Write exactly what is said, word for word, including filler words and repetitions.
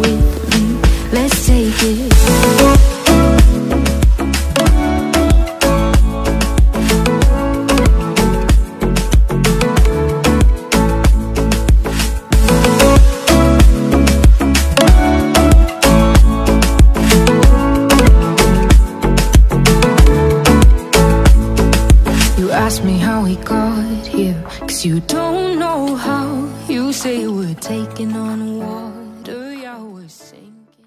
with me. Let's take it slow. You don't know how. You say we're taking on water, yeah, we're sinking.